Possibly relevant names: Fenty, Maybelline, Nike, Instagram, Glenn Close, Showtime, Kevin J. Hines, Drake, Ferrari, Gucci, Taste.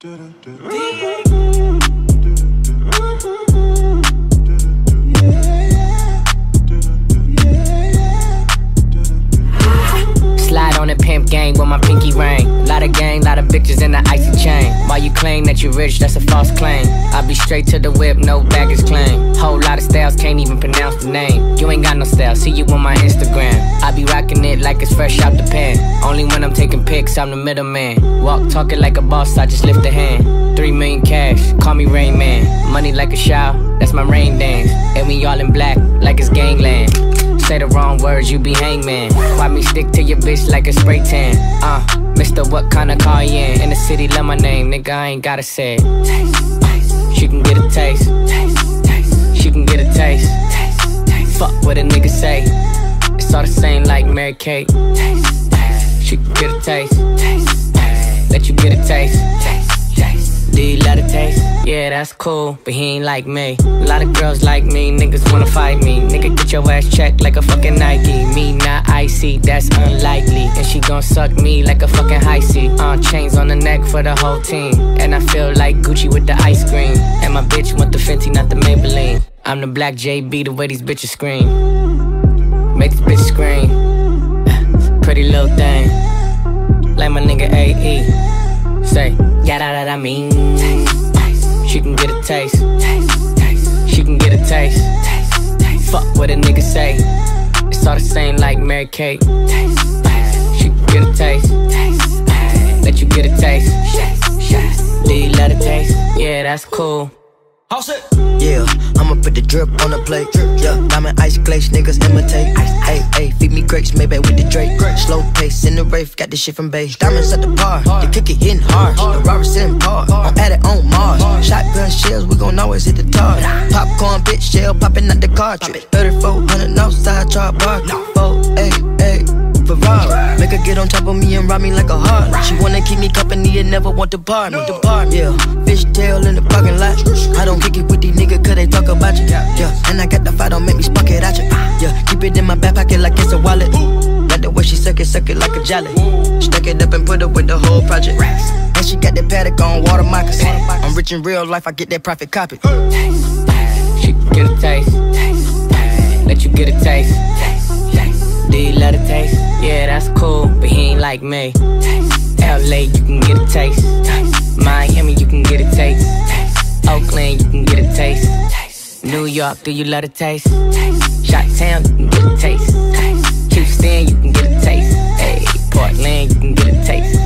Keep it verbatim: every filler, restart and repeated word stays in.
Slide on a pimp gang with my pinky ring. Lot of gang, lot of bitches in the icy chain. While you claim that you rich, that's a false claim. I be straight to the whip, no baggage claim. Whole lot of styles, can't even pronounce the name. You ain't got no style, see you on my Instagram. I be rocking it like it's fresh out the pen. Only when I'm taking pics, I'm the middleman. Walk talking like a boss, I just lift a hand. Three million cash, call me Rain Man. Money like a shower, that's my rain dance. And we all in black, like it's gangland. Say the wrong words, you be hangman. Why me stick to your bitch like a spray tan? Uh, mister, what kind of car you in? In the city, love my name, nigga, I ain't gotta say it. Taste, taste. She can get a taste. Taste, taste. She can get a taste. Taste, taste. Fuck what a nigga say. It's all the same like Mary Kate. Taste, taste. She can get a taste. Taste, taste. Let you get a taste. Taste, taste. Do you love a taste? Yeah, that's cool, but he ain't like me. A lot of girls like me, niggas wanna fight me. Nigga, get your ass checked like a fucking Nike. Me not icy, that's unlikely. And she gon' suck me like a fucking high C. Uh, chains on the neck for the whole team. And I feel like Gucci with the ice cream. And my bitch want the Fenty, not the Maybelline. I'm the black J B, the way these bitches scream. Make this bitch scream. Pretty little thing. Like my nigga A E. Say, yada da da mean. She can get a taste. Taste, taste. She can get a taste. Taste, taste. Fuck what a nigga say. It's all the same like Mary Kate. Taste, taste. She can get a taste. Taste, taste. Let you get a taste. Taste, taste. Do you love a taste? Yeah, that's cool. All set. Yeah, I'ma put the drip on the plate. Yeah, diamond ice glaze, niggas imitate. Hey, hey, feed me grapes, maybe with the Drake. Slow pace in the rave, got this shit from base. Diamonds at the par, the cookie hitting hard. The Robert's in par, I'm at it on Mars. Shotgun shells, we gon' always hit the target. Popcorn, bitch, shell popping out the cartridge. thirty-four hundred outside, char bar. Four, eight, eight. Ferrari. Make her get on top of me and rob me like a heart. She wanna keep me company and never want to bar me. Yeah, bitch tail in the parking lot. I don't kick it with these niggas cause they talk about you. Yeah, and I got the fight, don't make me spark it at you. Yeah, keep it in my back pocket like it's a wallet. Like the way she suck it, suck it like a jelly. Stuck it up and put it with the whole project. And she got that paddock on water moccasin. I'm rich in real life, I get that profit copy. Taste, taste. She can get a taste. Taste, taste. Let you get a taste. Taste, taste. Do you love a taste? Yeah, that's cool, but he ain't like me. Taste, L A, you can get a taste. Taste, Miami, you can get a taste. Taste, Oakland, you can get a taste. Taste, New York, do you love a taste? Taste, Chi-Town, you can get a taste. Taste, Houston, you can get a taste. Hey, Portland, you can get a taste.